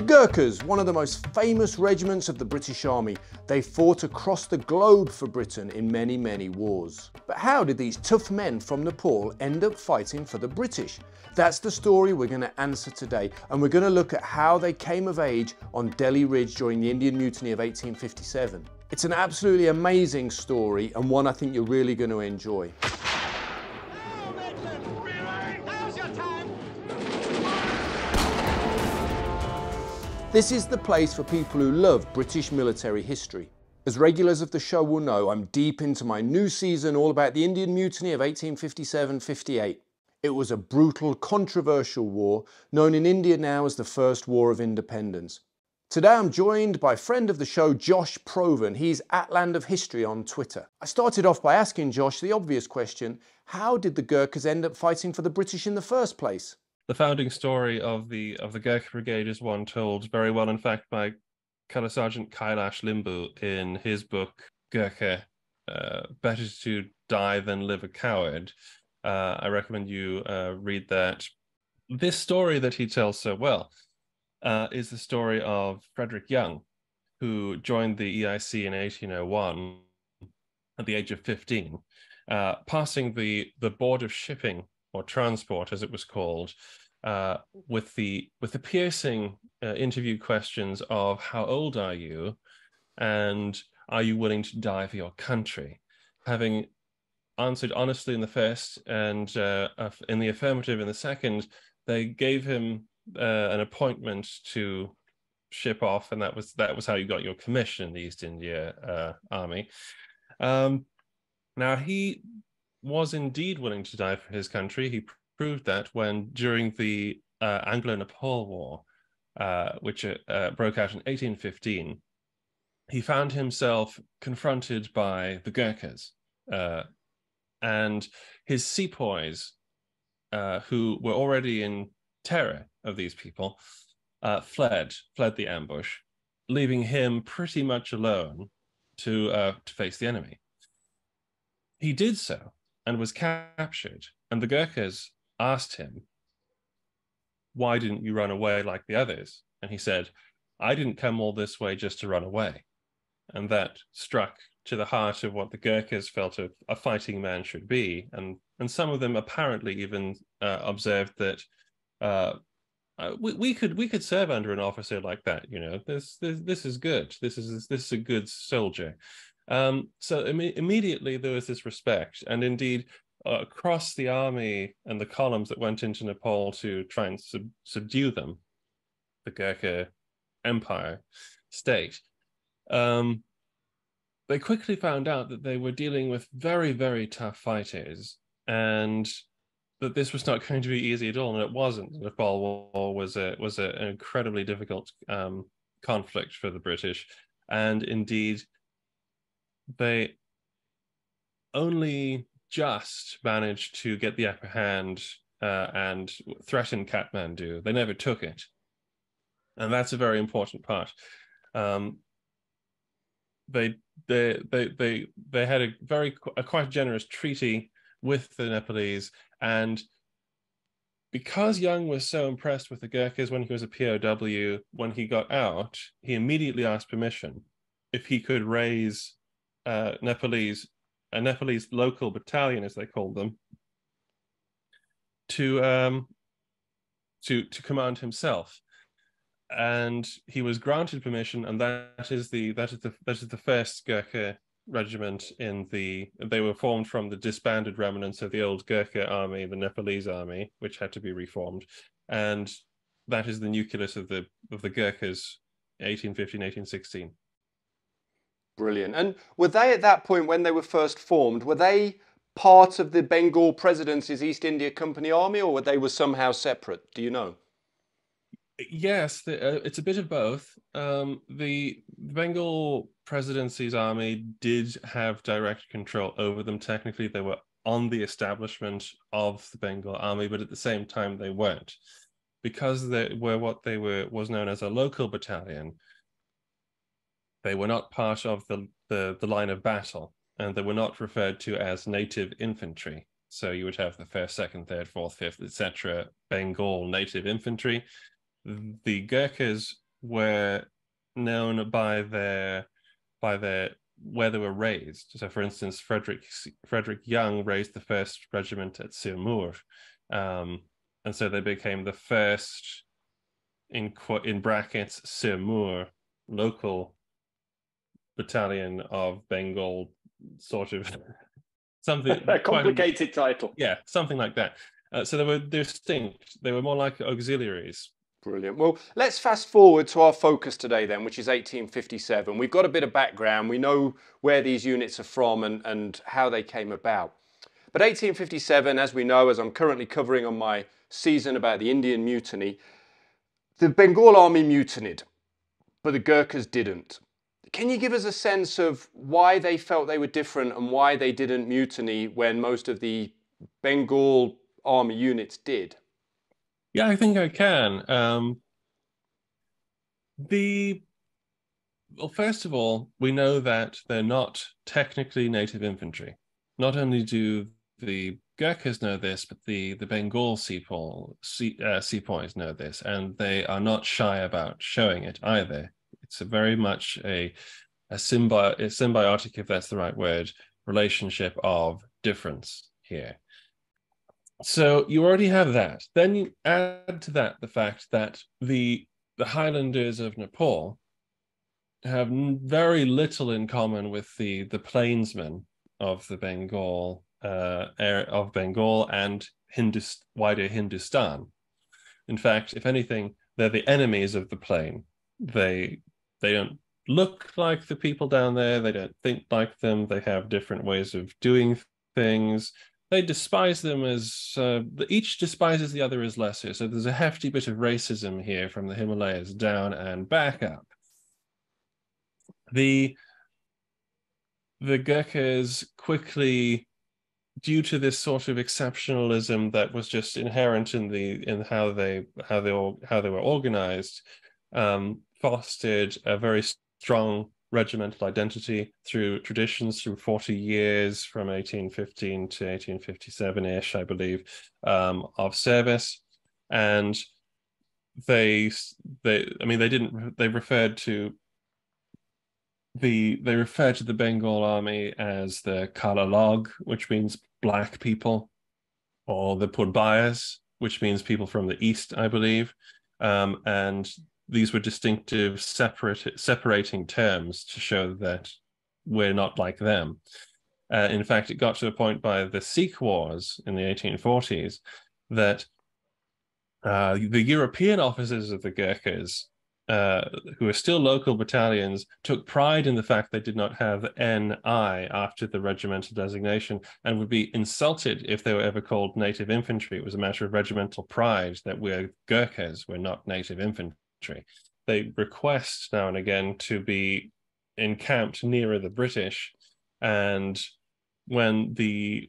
The Gurkhas, one of the most famous regiments of the British Army. They fought across the globe for Britain in many, many wars. But how did these tough men from Nepal end up fighting for the British? That's the story we're going to answer today, and we're going to look at how they came of age on Delhi Ridge during the Indian Mutiny of 1857. It's an absolutely amazing story, and one I think you're really going to enjoy. This is the place for people who love British military history. As regulars of the show will know, I'm deep into my new season all about the Indian Mutiny of 1857-58. It was a brutal, controversial war known in India now as the First War of Independence. Today I'm joined by friend of the show, Josh Provan. He's at LandOfHistory on Twitter. I started off by asking Josh the obvious question: how did the Gurkhas end up fighting for the British in the first place? The founding story of the Gurkha Brigade is one told very well, in fact, by Color Sergeant Kailash Limbu in his book Gurkha, Better to Die Than Live a Coward. I recommend you read that. This story that he tells so well is the story of Frederick Young, who joined the EIC in 1801 at the age of 15, passing the Board of Shipping, or transport as it was called, with the piercing interview questions of how old are you and are you willing to die for your country. Having answered honestly in the first and in the affirmative in the second, they gave him an appointment to ship off, and that was how you got your commission in the East India Army. Now, he was indeed willing to die for his country. He proved that when, during the Anglo-Nepal War, which broke out in 1815, he found himself confronted by the Gurkhas and his sepoys, who were already in terror of these people, fled the ambush, leaving him pretty much alone to face the enemy. He did so and was captured, and the Gurkhas asked him, "Why didn't you run away like the others?" And he said, "I didn't come all this way just to run away." And that struck to the heart of what the Gurkhas felt a fighting man should be. And some of them apparently even observed that we could serve under an officer like that. You know, this is good. This is a good soldier. So immediately there was this respect, and indeed across the army and the columns that went into Nepal to try and subdue them, the Gurkha Empire state, they quickly found out that they were dealing with very, very tough fighters, and that this was not going to be easy at all, and it wasn't. The Nepal War was an incredibly difficult conflict for the British, and indeed they only just managed to get the upper hand and threaten Kathmandu. They never took it. And that's a very important part. They had a quite generous treaty with the Nepalese. And because Young was so impressed with the Gurkhas when he was a POW, when he got out, he immediately asked permission if he could raise a Nepalese local battalion, as they called them, to command himself, and he was granted permission. And that is the first Gurkha regiment in the. They were formed from the disbanded remnants of the old Gurkha army, the Nepalese army, which had to be reformed, and that is the nucleus of the Gurkhas, 1815, 1816. Brilliant. And were they, at that point when they were first formed, were they part of the Bengal Presidency's East India Company Army, or were they somehow separate? Do you know? Yes, it's a bit of both. The Bengal Presidency's army did have direct control over them. Technically, they were on the establishment of the Bengal army, but at the same time, they weren't. Because they were what they were was known as a local battalion, they were not part of the line of battle, and they were not referred to as native infantry. So you would have the 1st, 2nd, 3rd, 4th, 5th, etc. Bengal native infantry. The Gurkhas were known by their where they were raised. So, for instance, Frederick Young raised the first regiment at Sirmoor, and so they became the first, in brackets, Sirmoor local battalion of Bengal, sort of something. A complicated title. Yeah, something like that. So they were distinct. They were more like auxiliaries. Brilliant. Well, let's fast forward to our focus today then, which is 1857. We've got a bit of background. We know where these units are from and how they came about. But 1857, as we know, as I'm currently covering on my season about the Indian Mutiny, the Bengal army mutinied, but the Gurkhas didn't. Can you give us a sense of why they felt they were different and why they didn't mutiny when most of the Bengal army units did? Yeah, I think I can. First of all, we know that they're not technically native infantry. Not only do the Gurkhas know this, but the Bengal sepoys know this, and they are not shy about showing it either. It's very much a symbiotic, if that's the right word, relationship of difference here. So you already have that. Then you add to that the fact that the Highlanders of Nepal have very little in common with the plainsmen of the Bengal and wider Hindustan. In fact, if anything, they're the enemies of the plain. They don't look like the people down there. They don't think like them. They have different ways of doing things. They despise them as, each despises the other as lesser. So there's a hefty bit of racism here from the Himalayas down and back up. The Gurkhas quickly, due to this sort of exceptionalism that was just inherent in how they were organized, fostered a very strong regimental identity through traditions, through 40 years, from 1815 to 1857-ish, I believe, of service. And they referred to the Bengal army as the Kala Log, which means black people, or the Purbayas, which means people from the east, I believe. And these were distinctive, separating terms to show that we're not like them. In fact, it got to a point by the Sikh Wars in the 1840s that the European officers of the Gurkhas, who are still local battalions, took pride in the fact they did not have NI after the regimental designation, and would be insulted if they were ever called native infantry. It was a matter of regimental pride that we're Gurkhas, we're not native infantry. They request now and again to be encamped nearer the British, and when the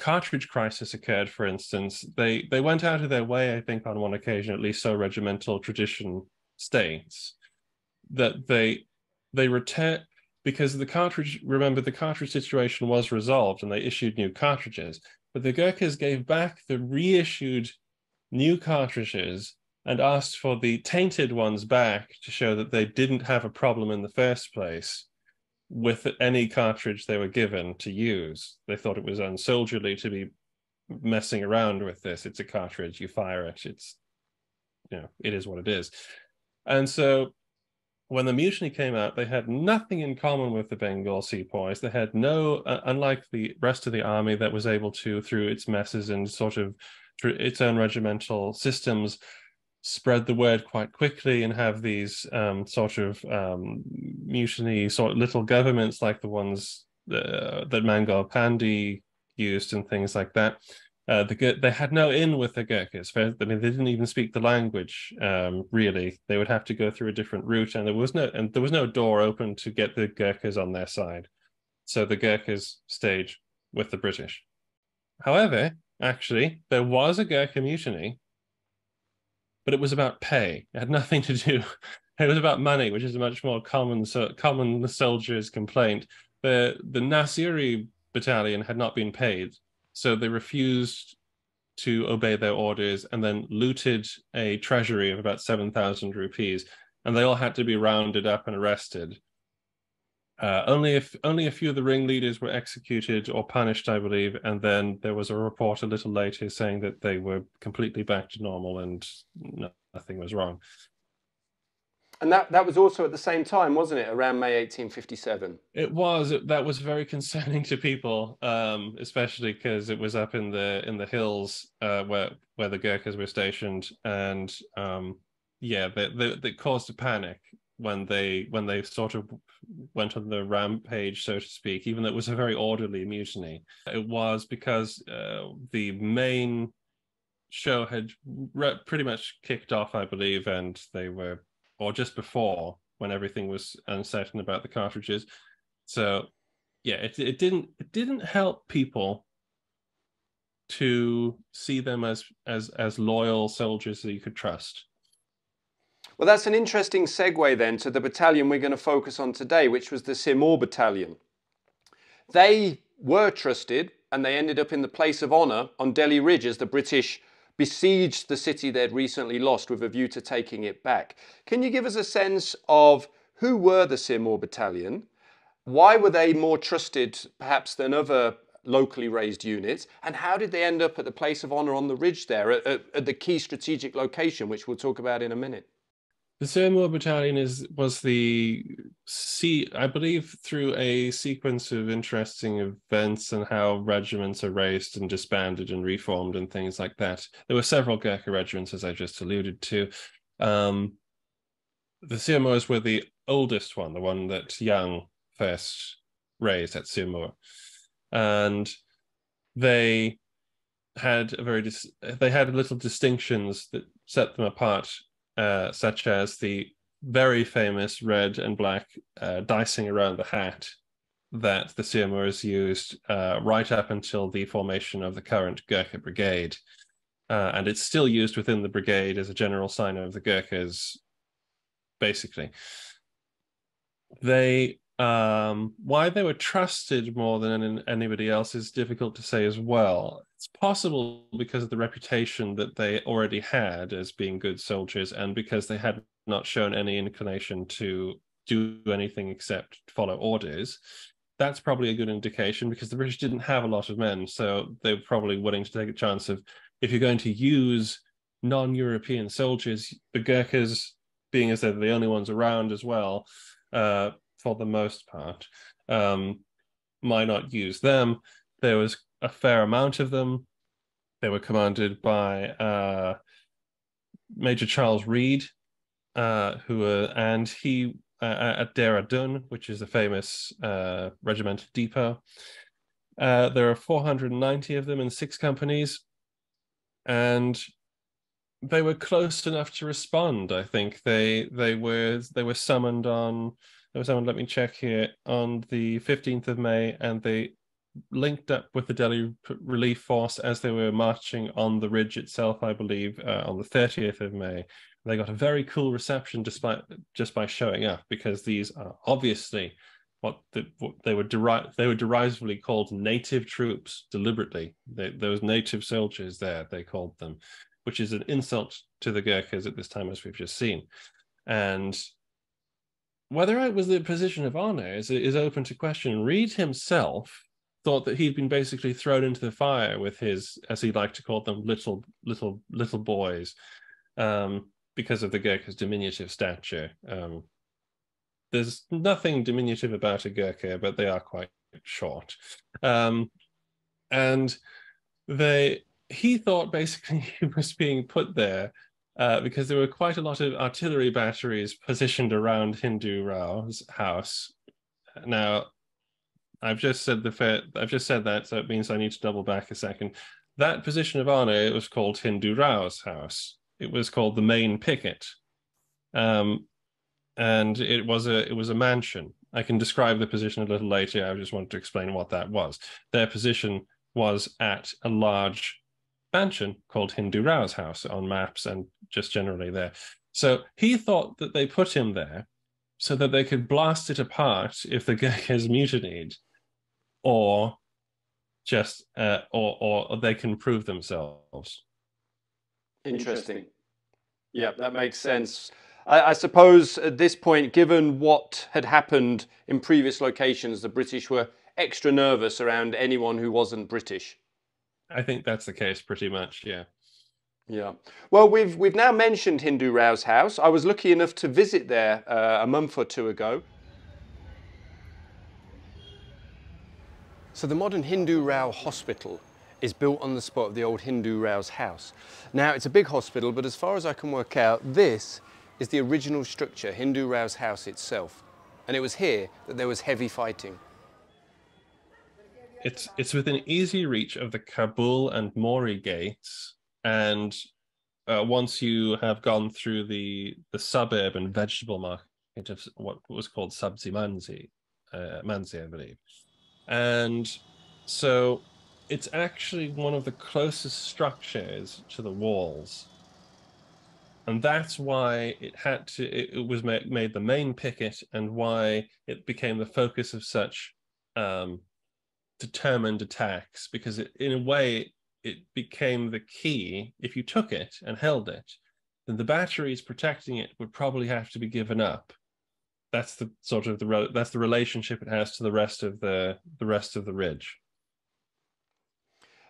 cartridge crisis occurred, for instance, they went out of their way, I think on one occasion at least, so regimental tradition states, that they returned, because the cartridge situation was resolved and they issued new cartridges, but the Gurkhas gave back the reissued new cartridges and asked for the tainted ones back to show that they didn't have a problem in the first place with any cartridge they were given to use. They thought it was unsoldierly to be messing around with this. It's a cartridge, you fire it, it's, you know, it is what it is. And so when the mutiny came out, they had nothing in common with the Bengal sepoys. They had no, unlike the rest of the army that was able to, through its messes and sort of through its own regimental systems, spread the word quite quickly and have these mutiny sort of little governments like the ones that Mangal Pandey used and things like that. They had no in with the Gurkhas. I mean, they didn't even speak the language, really. They would have to go through a different route, and there was no door open to get the Gurkhas on their side. So the Gurkhas stayed with the British. However, actually, there was a Gurkha mutiny, but it was about pay. It had nothing to do. It was about money, which is a much more common soldier's complaint. The Nasiri battalion had not been paid, so they refused to obey their orders and then looted a treasury of about 7,000 rupees and they all had to be rounded up and arrested. Only a few of the ringleaders were executed or punished, I believe, and then there was a report a little later saying that they were completely back to normal and nothing was wrong. And that was also at the same time, wasn't it, around May 1857? It was. That was very concerning to people, especially because it was up in the hills where the Gurkhas were stationed, and that caused a panic when they sort of went on the rampage, so to speak. Even though it was a very orderly mutiny, it was because the main show had pretty much kicked off, I believe, and they were. Or just before, when everything was uncertain about the cartridges. So, yeah, it didn't help people to see them as loyal soldiers that you could trust. Well, that's an interesting segue then to the battalion we're going to focus on today, which was the Sirmoor Battalion. They were trusted, and they ended up in the place of honour on Delhi Ridge as the British besieged the city they'd recently lost with a view to taking it back. Can you give us a sense of who were the Sirmoor Battalion? Why were they more trusted perhaps than other locally raised units? And how did they end up at the place of honour on the ridge there, at the key strategic location, which we'll talk about in a minute? The Sirmoor Battalion was I believe, through a sequence of interesting events and how regiments are raised and disbanded and reformed and things like that. There were several Gurkha regiments, as I just alluded to. The Sirmoors were the oldest one, the one that Young first raised at Sirmoor. And they had had little distinctions that set them apart. Such as the very famous red and black dicing around the hat that the Sirmoors used right up until the formation of the current Gurkha Brigade. And it's still used within the brigade as a general sign of the Gurkhas, basically. Why they were trusted more than anybody else is difficult to say as well. It's possible because of the reputation that they already had as being good soldiers, and because they had not shown any inclination to do anything except follow orders. That's probably a good indication, because the British didn't have a lot of men, so they were probably willing to take a chance of, if you're going to use non-European soldiers, the Gurkhas, being as they're the only ones around as well, for the most part, might not use them. There was a fair amount of them. They were commanded by Major Charles Reid, at Dera Dun, which is a famous regimental depot. There are 490 of them in 6 companies, and they were close enough to respond. I think they were summoned on. There was someone, let me check here, on the 15th of May, and they linked up with the Delhi Relief Force as they were marching on the ridge itself, I believe, on the 30th of May. They got a very cool reception just by showing up, because these are obviously what they were derisively called native troops deliberately. Those native soldiers there, they called them, which is an insult to the Gurkhas at this time, as we've just seen. And whether it was the position of honor is open to question. Reid himself thought that he'd been basically thrown into the fire with his, as he liked to call them, little boys, because of the Gurkha's diminutive stature. There's nothing diminutive about a Gurkha, but they are quite short. He thought basically he was being put there because there were quite a lot of artillery batteries positioned around Hindu Rao's house. Now, I've just said that, so it means I need to double back a second. That position of honor, it was called Hindu Rao's house. It was called the main picket, and it was a mansion. I can describe the position a little later. I just wanted to explain what that was. Their position was at a large mansion called Hindu Rao's house on maps and just generally there. So he thought that they put him there so that they could blast it apart if the Gurkhas mutinied, or just or they can prove themselves. Interesting. Yeah, that makes sense. I suppose at this point, given what had happened in previous locations, the British were extra nervous around anyone who wasn't British. I think that's the case pretty much, yeah. Yeah. Well, we've now mentioned Hindu Rao's house. I was lucky enough to visit there a month or two ago. So the modern Hindu Rao Hospital is built on the spot of the old Hindu Rao's house. Now, it's a big hospital, but as far as I can work out, this is the original structure, Hindu Rao's house itself. And it was here that there was heavy fighting. It's within easy reach of the Kabul and Mori gates. And once you have gone through the suburb and vegetable market of what was called Sabzi Mandi, I believe. And so it's actually one of the closest structures to the walls. And that's why it had to, it was made the main picket, and why it became the focus of such determined attacks, because it, in a way, it became the key. If you took it and held it, then the batteries protecting it would probably have to be given up. That's the sort of that's the relationship it has to the rest of the rest of the ridge.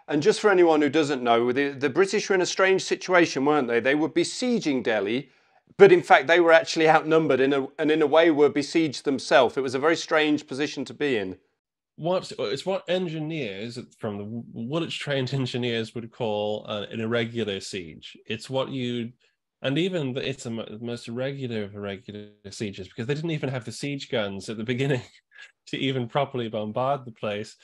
And just for anyone who doesn't know, the British were in a strange situation, weren't they? They were besieging Delhi, but in fact they were actually outnumbered and in a way were besieged themselves. It was a very strange position to be in. It's what engineers from the Woolwich-trained engineers would call an irregular siege. It's what you, and even it's the most irregular of irregular sieges, because they didn't even have the siege guns at the beginning to even properly bombard the place.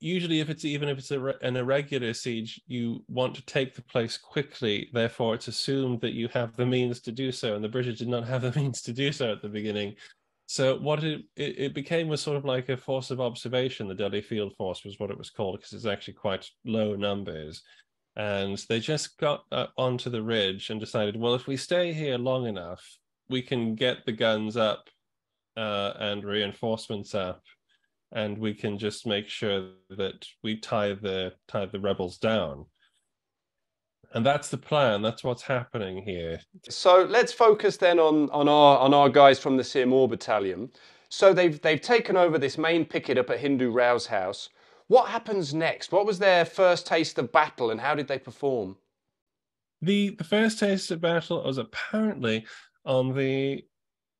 Usually, even if it's an irregular siege, you want to take the place quickly. Therefore, it's assumed that you have the means to do so, and the British did not have the means to do so at the beginning. So what it became was sort of like a force of observation. The Delhi Field Force was what it was called, because it's actually quite low numbers. And they just got up onto the ridge and decided, well, if we stay here long enough, we can get the guns up and reinforcements up, and we can just make sure that we tie the rebels down. And that's the plan. That's what's happening here. So let's focus then on our guys from the Sirmoor battalion. So they've taken over this main picket up at Hindu Rao's house. What happens next? What was their first taste of battle, and how did they perform? The first taste of battle was apparently on the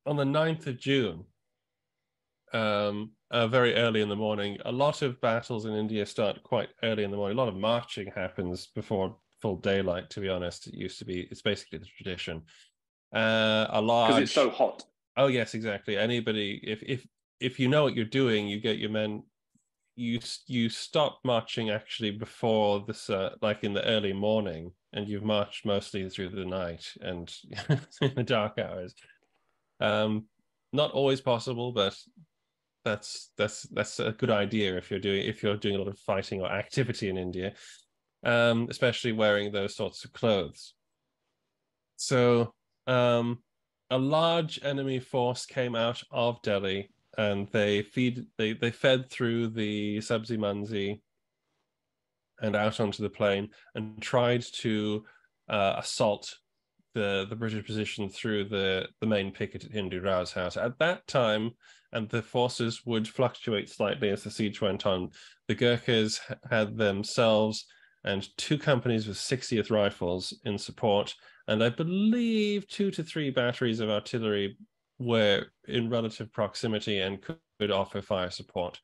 9th of June. Very early in the morning. A lot of battles in India start quite early in the morning. A lot of marching happens before full daylight, to be honest. It used to be, it's basically the tradition. Because it's so hot. Oh yes, exactly. Anybody, if you know what you're doing, you get your men, you stop marching actually before this, like in the early morning, and you've marched mostly through the night and in the dark hours. Not always possible, but that's a good idea if you're doing a lot of fighting or activity in India. Especially wearing those sorts of clothes. So a large enemy force came out of Delhi, and they fed through the Sabzi Mandi and out onto the plain, and tried to assault the British position through the main picket at Hindu Rao's house. At that time, and the forces would fluctuate slightly as the siege went on, the Gurkhas had themselves and two companies with 60th Rifles in support, and I believe 2 to 3 batteries of artillery were in relative proximity and could offer fire support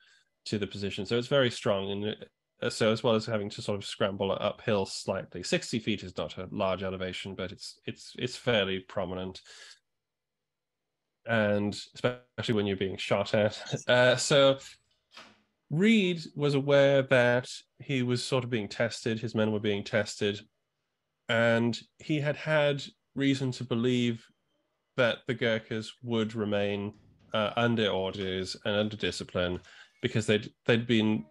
to the position. So it's very strong, and so as well as having to sort of scramble uphill slightly. 60 feet is not a large elevation, but it's fairly prominent, and especially when you're being shot at. So Reid was aware that he was sort of being tested, his men were being tested, and he had had reason to believe that the Gurkhas would remain under orders and under discipline, because they'd been,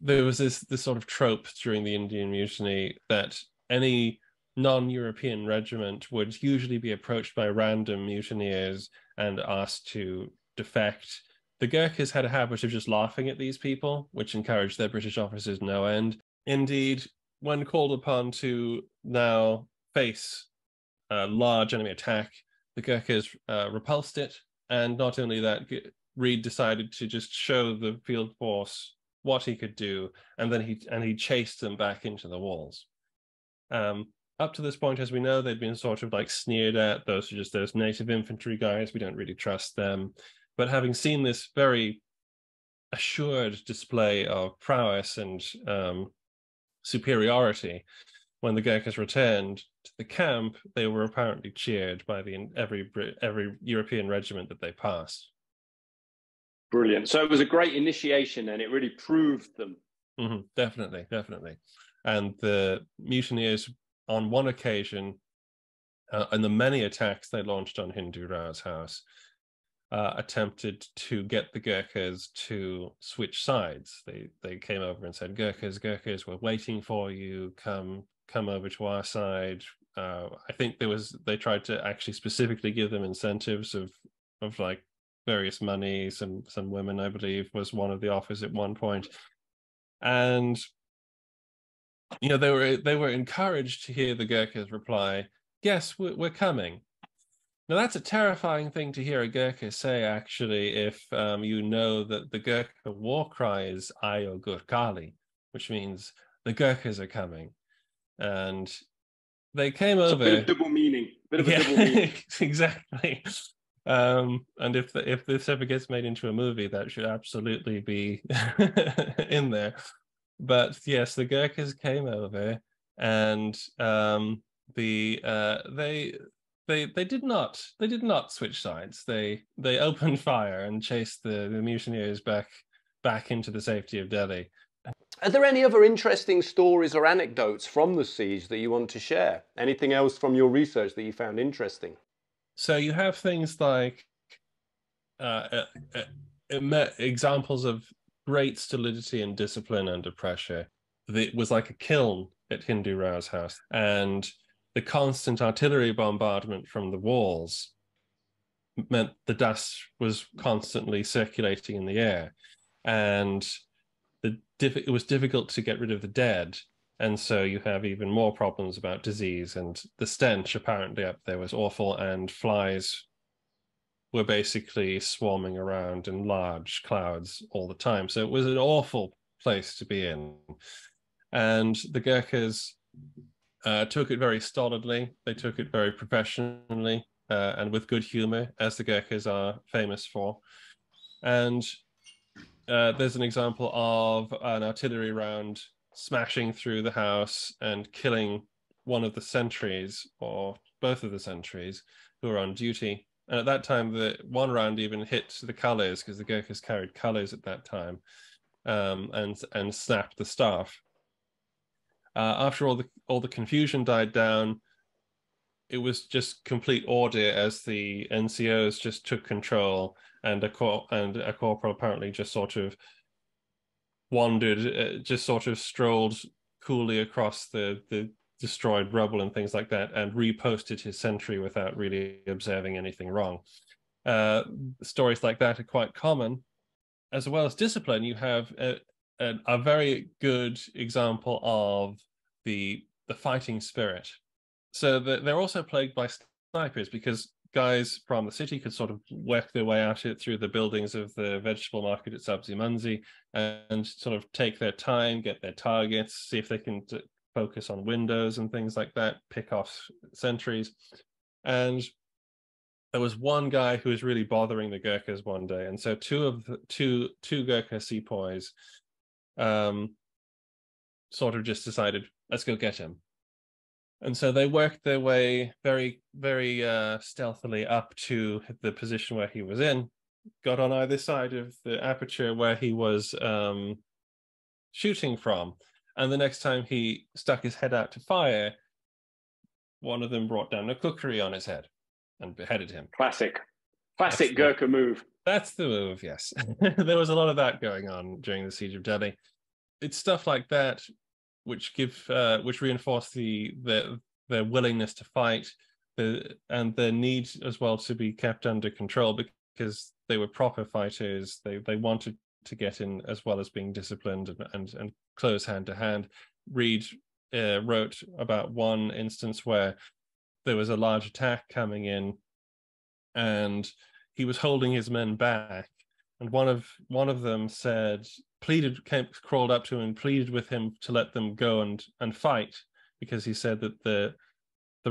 there was this sort of trope during the Indian Mutiny that any non-European regiment would usually be approached by random mutineers and asked to defect. The Gurkhas had a habit of just laughing at these people, which encouraged their British officers no end. Indeed, when called upon to now face a large enemy attack, the Gurkhas repulsed it. And not only that, Reid decided to just show the field force what he could do, and then he chased them back into the walls. Up to this point, as we know, they'd been sort of like sneered at. Those are just those native infantry guys. We don't really trust them. But having seen this very assured display of prowess and superiority, when the Gurkhas returned to the camp, they were apparently cheered by every European regiment that they passed. Brilliant. So it was a great initiation, and it really proved them. Mm-hmm. Definitely, definitely. And the mutineers, on one occasion, and the many attacks they launched on Hindu Rao's house, attempted to get the Gurkhas to switch sides. They came over and said, Gurkhas, we're waiting for you. Come over to our side. I think they tried to actually specifically give them incentives of like various money. Some women, I believe, was one of the offers at one point. And you know, they were encouraged to hear the Gurkhas reply, yes, we're coming. Now, that's a terrifying thing to hear a Gurkha say, actually, if you know that the Gurkha war cry is Ayo Gurkhali, which means the Gurkhas are coming. And they came over. It's a bit of double meaning. Exactly. And if this ever gets made into a movie, that should absolutely be in there. But yes, the Gurkhas came over, and they did not switch sides. They opened fire and chased the mutineers back into the safety of Delhi. Are there any other interesting stories or anecdotes from the siege that you want to share? Anything else from your research that you found interesting? So you have things like examples of great stolidity and discipline under pressure. It was like a kiln at Hindu Rao's house, and the constant artillery bombardment from the walls meant the dust was constantly circulating in the air, and it was difficult to get rid of the dead. And so you have even more problems about disease, and the stench apparently up there was awful, and flies were basically swarming around in large clouds all the time. So it was an awful place to be in. And the Gurkhas took it very stolidly. They took it very professionally and with good humor, as the Gurkhas are famous for. And there's an example of an artillery round smashing through the house and killing one of the sentries, or both of the sentries, who were on duty. And at that time, the one round even hit the colours, because the Gurkhas carried colours at that time, and snapped the staff. After all the confusion died down, it was just complete order as the NCOs just took control, and a corporal apparently just sort of wandered, just sort of strolled coolly across the destroyed rubble and things like that, and reposted his sentry without really observing anything wrong. Stories like that are quite common. As well as discipline, you have a very good example of the fighting spirit. So they're also plagued by snipers, because guys from the city could sort of work their way at it through the buildings of the vegetable market at Sabzi Mandi, and sort of take their time, get their targets, see if they can focus on windows and things like that, pick off sentries. And there was one guy who was really bothering the Gurkhas one day, and so two Gurkha sepoys sort of just decided, let's go get him. And so they worked their way very, very stealthily up to the position where he was in, got on either side of the aperture where he was shooting from. And the next time he stuck his head out to fire, one of them brought down a kukri on his head and beheaded him. Classic Gurkha move. That's the move, yes. There was a lot of that going on during the Siege of Delhi. It's stuff like that which reinforce their willingness to fight, and their need as well to be kept under control, because they were proper fighters. They wanted to get in, as well as being disciplined and close hand to hand. Reid wrote about one instance where there was a large attack coming in, and he was holding his men back. And one of them crawled up to him and pleaded with him to let them go and fight, because he said that the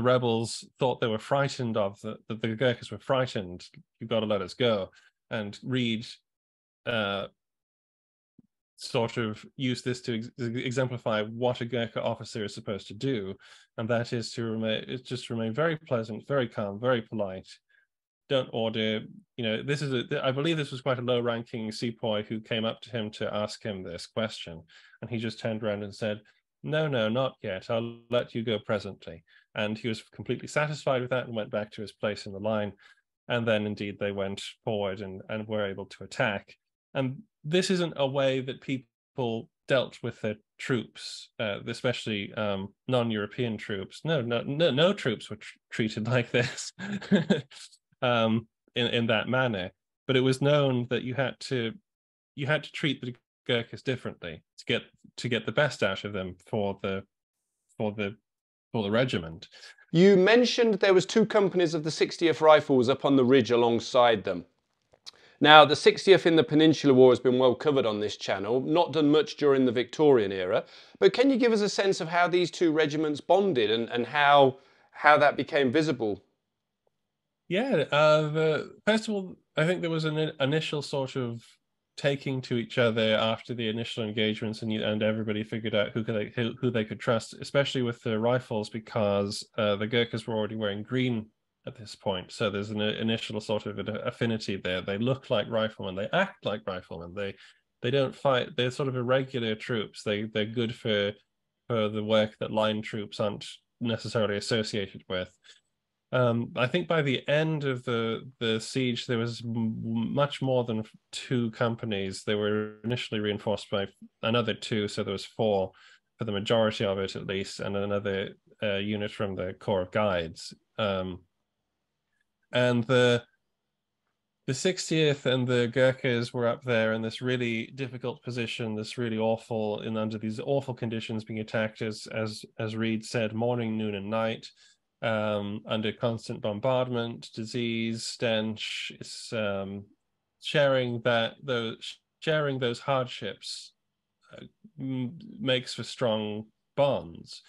rebels thought they were frightened of that the Gurkhas were frightened. You've got to let us go. And Reid sort of used this to exemplify what a Gurkha officer is supposed to do, and that is to remain very pleasant, very calm, very polite. Don't order, this is I believe this was quite a low-ranking sepoy who came up to him to ask him this question, and he just turned around and said, no, not yet, I'll let you go presently. And he was completely satisfied with that and went back to his place in the line. And then indeed they went forward and were able to attack. And this isn't a way that people dealt with their troops, especially non-European troops. No troops were treated like this. In that manner, but it was known that you had to treat the Gurkhas differently to get the best out of them for the regiment. You mentioned there was two companies of the 60th Rifles up on the ridge alongside them. Now, the 60th in the Peninsular War has been well covered on this channel, not done much during the Victorian era, but can you give us a sense of how these two regiments bonded and how that became visible? Yeah, first of all, I think there was an initial sort of taking to each other after the initial engagements, and everybody figured out who they could trust, especially with the rifles, because the Gurkhas were already wearing green at this point. So there's an initial sort of affinity there. They look like riflemen, they act like riflemen, they don't fight. They're sort of irregular troops. They're good for the work that line troops aren't necessarily associated with. I think by the end of the siege, there was much more than two companies. They were initially reinforced by another two, so there was four for the majority of it, at least, and another unit from the Corps of Guides. And the 60th and the Gurkhas were up there in this really difficult position, this really awful, and under these awful conditions, being attacked, as Reid said, morning, noon, and night. Under constant bombardment, disease, stench, sharing those hardships makes for strong bonds.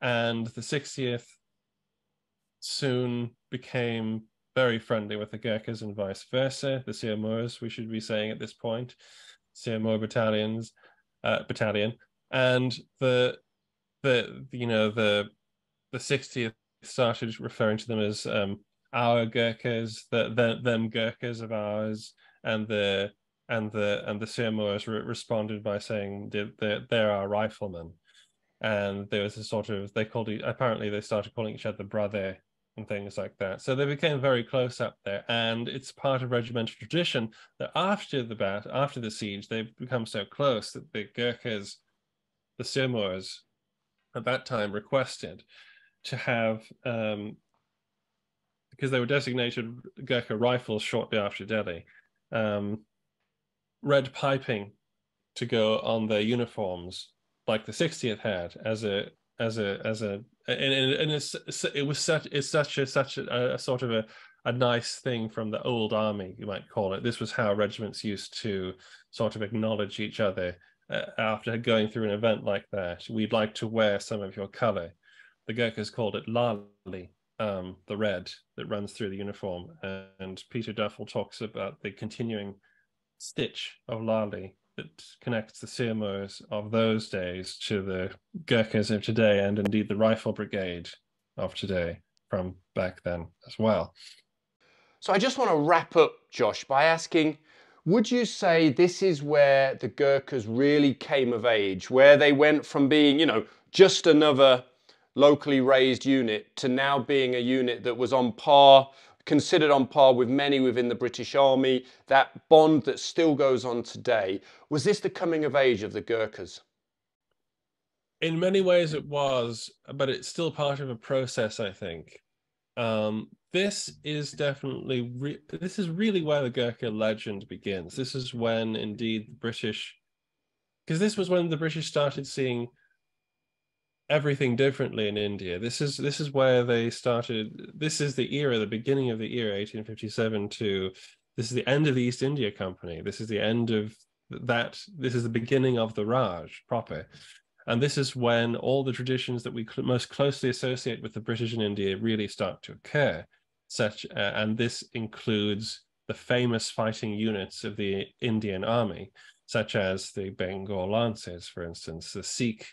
And the 60th soon became very friendly with the Gurkhas and vice versa. The Sirmoors, we should be saying at this point, Sirmoor battalion, and the 60th. Started referring to them as our Gurkhas, them Gurkhas of ours, and the Sirmoors responded by saying they're our riflemen. And there was a sort of they started calling each other brother and things like that. So they became very close up there, and it's part of regimental tradition that after the siege they've become so close that the Gurkhas, the Sirmoors, at that time requested to have, because they were designated Gurkha rifles shortly after Delhi, red piping to go on their uniforms, like the 60th had, and it's such a nice thing from the old army, you might call it. This was how regiments used to sort of acknowledge each other after going through an event like that. We'd like to wear some of your color. The Gurkhas called it Lally, the red that runs through the uniform. And Peter Duffell talks about the continuing stitch of Lally that connects the Sirmoors of those days to the Gurkhas of today, and indeed the Rifle Brigade of today from back then as well. So I just want to wrap up, Josh, by asking, would you say this is where the Gurkhas really came of age, where they went from being, just another locally raised unit to now being a unit that was considered on par with many within the British Army, that bond that still goes on today? Was this the coming of age of the Gurkhas? In many ways it was, but it's still part of a process, I think. This is really where the Gurkha legend begins. This is when indeed the British started seeing everything differently in India. This is where they started. This is the era, the beginning of the era, 1857 to, this is the end of the East India Company. This is the end of that. This is the beginning of the Raj proper. And this is when all the traditions that we most closely associate with the British in India really start to occur. And this includes the famous fighting units of the Indian Army, such as the Bengal Lancers, for instance, the Sikh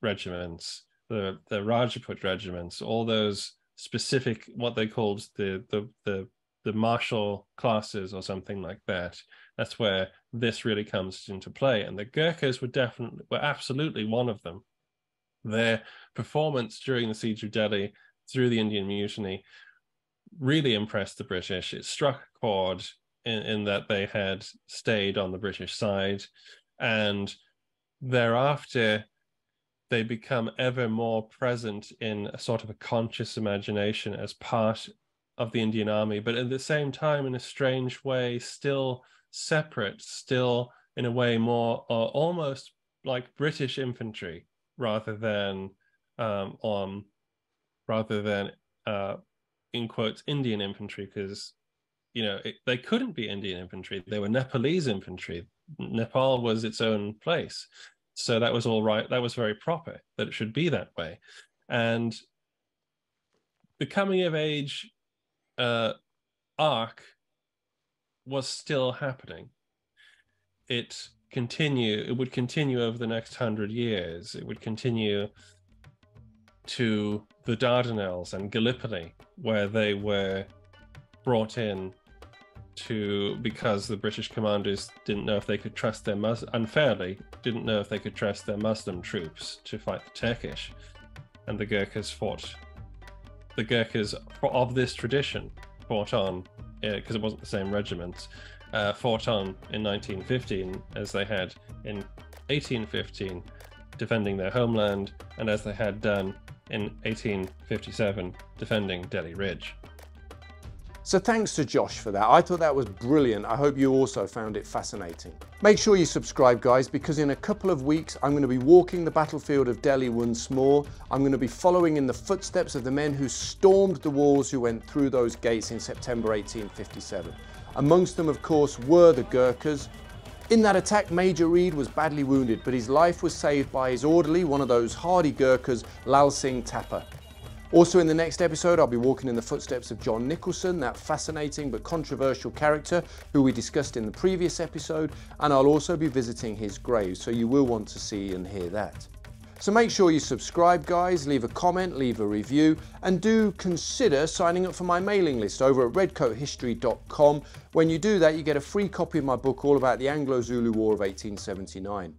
regiments, the Rajput regiments, all those specific, what they called the martial classes or something like that. That's where this really comes into play. And the Gurkhas were absolutely one of them. Their performance during the Siege of Delhi through the Indian Mutiny really impressed the British. It struck a chord in that they had stayed on the British side. And thereafter, they become ever more present in a sort of a conscious imagination as part of the Indian Army, but at the same time, in a strange way, still separate, still in a way more almost like British infantry rather than in quotes Indian infantry, because they couldn't be Indian infantry. They were Nepalese infantry. Nepal was its own place. So that was all right. That was very proper that it should be that way. And the coming of age arc was still happening. It would continue over the next 100 years. It would continue to the Dardanelles and Gallipoli, where they were brought in because the British commanders didn't know if they could trust their Muslim troops to fight the Turkish, and the Gurkhas fought. The Gurkhas of this tradition fought on, because it wasn't the same regiment, fought on in 1915 as they had in 1815, defending their homeland, and as they had done in 1857, defending Delhi Ridge. So thanks to Josh for that. I thought that was brilliant. I hope you also found it fascinating. Make sure you subscribe, guys, because in a couple of weeks, I'm going to be walking the battlefield of Delhi once more. I'm going to be following in the footsteps of the men who stormed the walls, who went through those gates in September 1857. Amongst them, of course, were the Gurkhas. In that attack, Major Reid was badly wounded, but his life was saved by his orderly, one of those hardy Gurkhas, Lal Singh Tappa. Also in the next episode, I'll be walking in the footsteps of John Nicholson, that fascinating but controversial character who we discussed in the previous episode, and I'll also be visiting his grave, so you will want to see and hear that. So make sure you subscribe, guys, leave a comment, leave a review, and do consider signing up for my mailing list over at redcoathistory.com. When you do that, you get a free copy of my book all about the Anglo-Zulu War of 1879.